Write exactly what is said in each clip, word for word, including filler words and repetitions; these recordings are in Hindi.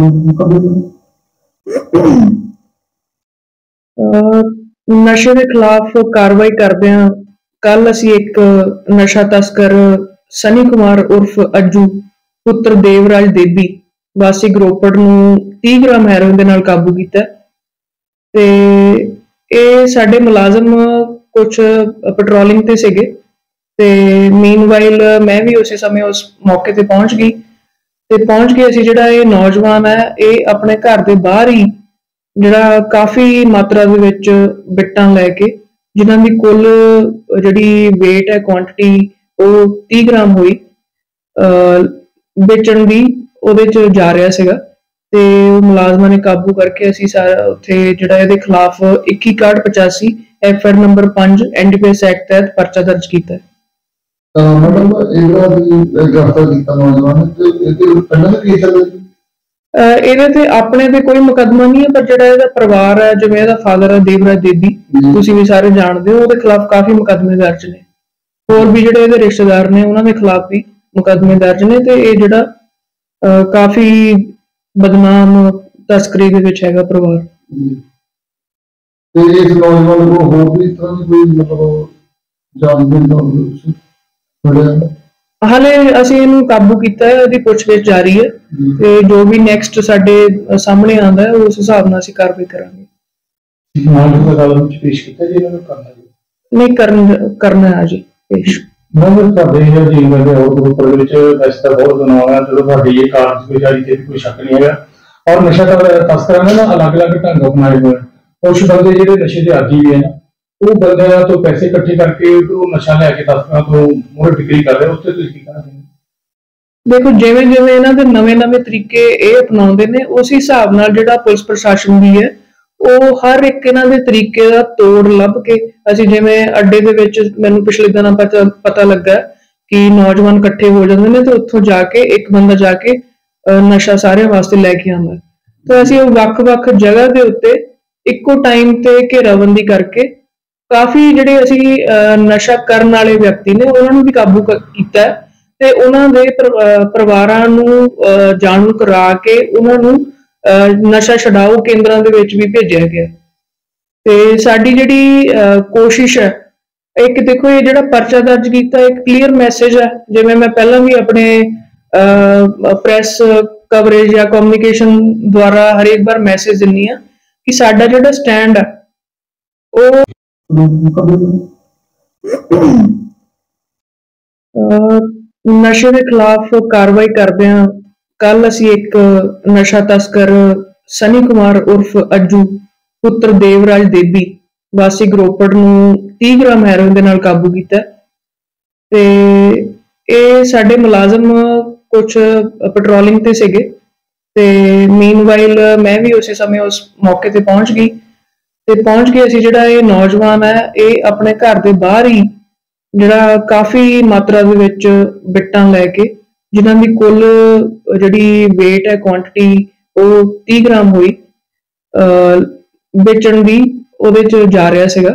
नशे के खिलाफ कार्रवाई करते हैं। कल असी एक नशा तस्कर सनी कुमार उर्फ अज्जू पुत्र देवराज देवी वासी गड़ुपड़ तीस ग्राम हेरोइन दे नाल काबू कीता। ते ए साडे मुलाजम कुछ पेट्रोलिंग ते सीगे ते मीनवाइल मैं भी उसी समय उस मौके ते पहुंच गई। ते पहुंच के असी जिहड़ा ये नौजवान है ये अपने घर के बाहर ही जिहड़ा काफ़ी मात्रा दे विच बिट्टां लैके जिन्हां दी कुल जिहड़ी वेट है क्वांटिटी वो तीस ग्राम हुई बेचण दी उहदे च जा रहा सीगा। ते मुलाजमां ने काबू करके असी सारा उत्थे जिहड़ा इहदे खिलाफ इक्की आठ पचासी एफ आर नंबर पांच एनडीपीएस एक्ट तहत परचा दर्ज कीता। रिश्तेदार ने उन्होंने खिलाफ भी मुकदमे दर्ज ने। जो काफी बदनाम तस्करी है परिवार हाले असी काबू किया है, पूछगिछ जारी है ते जो भी नेक्स्ट साडे सामने आंदा है उस हिसाब नाल असीं कार्रवाई करांगे। और नशा तस्करां ने अलग अलग ढंग अपनाए हुए कुछ बंदे जिहड़े नशे दे आदी भी है वो बंदे तो पैसे इकट्ठे करके तो नशा लैके तस्करां तो मोहर बिक्री कर रहे। उससे तुसीं की कहंदे देखो जिवें जिवें इन्हां दे नवें नवें तरीके इह अपनाउंदे ने उस हिसाब नाल जिहड़ा पुलिस प्रशासन भी है वो हर एक इन्हां दे तरीके दा तोड़ लभ के असीं जिवें अड्डे दे विच मैनूं पिछले दिनां पता पता लगा कि नौजवान इकट्ठे हो जांदे ने ते उत्थों जाके एक बंदा जाके नशा सारे वास्ते लैके आंदा ते असीं वख-वख जगह दे उत्ते इक्को टाइम ते घेराबंदी करके काफ़ी जिहड़े असी नशा करन वाले व्यक्ति ने उन्होंने भी काबू किया ते उन्हां दे परिवारां नूं जाणू करा के उन्हां नूं नशा छडाओ केंद्रां दे विच भी भेजिया गया। ते साडी जिहड़ी कोशिश है एक देखो ये जिहड़ा परचा दर्ज कीता एक क्लीयर मैसेज है जिवें मैं पहलां भी अपने प्रैस कवरेज या कम्युनिकेशन द्वारा हरेक बार मैसेज दिंदी आ कि साडा जिहड़ा स्टैंड है वो नशे के खिलाफ कार्रवाई करते हैं। कल असी एक नशा तस्कर सनी कुमार उर्फ अज्जू पुत्र देवराज देवी वासी गड़ुपड़ तीस ग्राम हेरोइन दे नाल काबू किया। ते ए साडे मुलाजम कुछ पेट्रोलिंग ते सीगे ते मीनवाइल मैं भी उसी समय उस मौके ते पहुंच गई। ते पहुंच के असी जिहड़ा ये नौजवान है ये अपने घर के बाहर ही जिहड़ा काफ़ी मात्रा दे विच बिट्टां लैके जिन्हां दी कुल जिहड़ी वेट है क्वांटिटी वो तीस ग्राम हुई बेचण दी उहदे च जा रहा सीगा।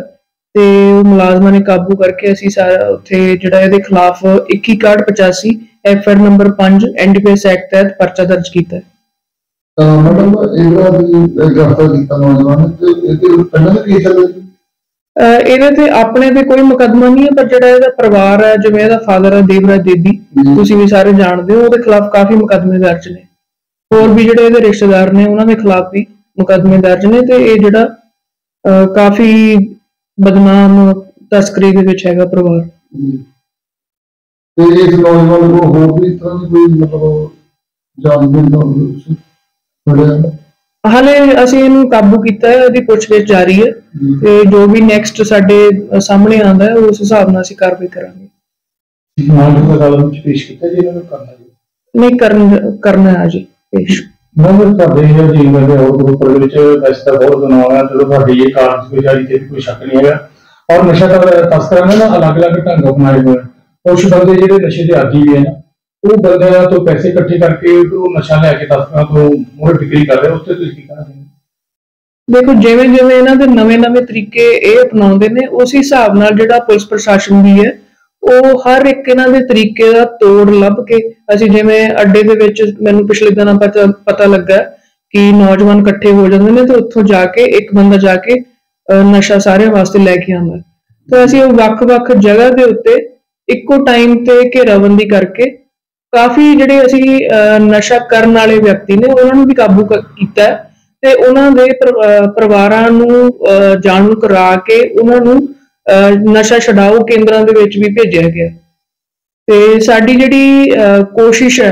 ते मुलाजमां ने काबू करके असी सारा उत्थे जिहड़ा इहदे खिलाफ इक्की आठ पचासी एफ आर नंबर पांच एनडीपीएस एक्ट तहत परचा दर्ज कीता। परिवार है जिवें इहदा फादर है देवराज देवी तुसीं भी सारे जाणदे हो उहदे खिलाफ काफी मुकदमे दर्ज ने। होर भी जिहड़े इहदे रिश्तेदार ने उन्हां दे खिलाफ भी मुकदमे दर्ज ने। ते इह जिहड़ा काफी बदनाम तस्करी दे विच हैगा परिवार हाले असी काबू किया है, पूछगिछ जारी है ते जो भी नेक्स्ट साडे सामने आंदा है उस हिसाब नाल असीं कार्रवाई करांगे। और नशा तस्करां ने अलग अलग ढंग अपनाए हुए कुछ बंदे जिहड़े नशे दे आदी भी है वो बंदे तो पैसे इकट्ठे करके तो नशा लैके तस्करां तो मोहर बिक्री कर रहे। उससे तुसीं की कहंदे देखो जिवें जिवें इन्हां दे नवें नवें तरीके इह अपनाउंदे ने उस हिसाब नाल जिहड़ा पुलिस प्रशासन भी है ਉਹ ਹਰ ਇੱਕ ਇਹਨਾਂ ਦੇ ਤਰੀਕੇ ਦਾ ਤੋੜ ਲੱਭ ਕੇ ਅਸੀਂ ਜਿਵੇਂ ਅੱਡੇ ਦੇ ਵਿੱਚ ਮੈਨੂੰ ਪਿਛਲੇ ਦਿਨਾਂ ਪਤਾ ਲੱਗਾ ਕਿ ਨੌਜਵਾਨ ਇਕੱਠੇ ਹੋ ਜਾਂਦੇ ਨੇ ਤੇ ਉੱਥੋਂ ਜਾ ਕੇ ਇੱਕ ਬੰਦਾ ਜਾ ਕੇ ਨਸ਼ਾ ਸਾਰਿਆਂ ਵਾਸਤੇ ਲੈ ਕੇ ਆਉਂਦਾ ਤੇ ਅਸੀਂ ਉਹ ਵੱਖ-ਵੱਖ ਜਗ੍ਹਾ ਦੇ ਉੱਤੇ ਇੱਕੋ ਟਾਈਮ ਤੇ ਘੇਰਾਬੰਦੀ ਕਰਕੇ ਕਾਫੀ ਜਿਹੜੇ ਅਸੀਂ ਨਸ਼ਾ ਕਰਨ ਵਾਲੇ ਵਿਅਕਤੀ ਨੇ ਉਹਨਾਂ ਨੂੰ ਵੀ ਕਾਬੂ ਕੀਤਾ ਤੇ ਉਹਨਾਂ ਦੇ ਪਰਿਵਾਰਾਂ ਨੂੰ ਜਾਣੂ ਕਰਾ ਕੇ ਉਹਨਾਂ ਨੂੰ नशा छुड़ाओ केंद्र भी भेजा गया। तो साड़ी जिहड़ी कोशिश है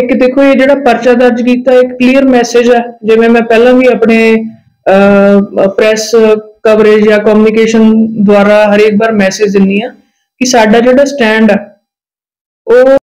एक देखो ये जिहड़ा परचा दर्ज किया एक क्लीयर मैसेज है जिवें मैं पहला भी अपने प्रेस कवरेज या कम्युनिकेशन द्वारा हरेक बार मैसेज दिनी है कि साडा जिहड़ा स्टैंड है वो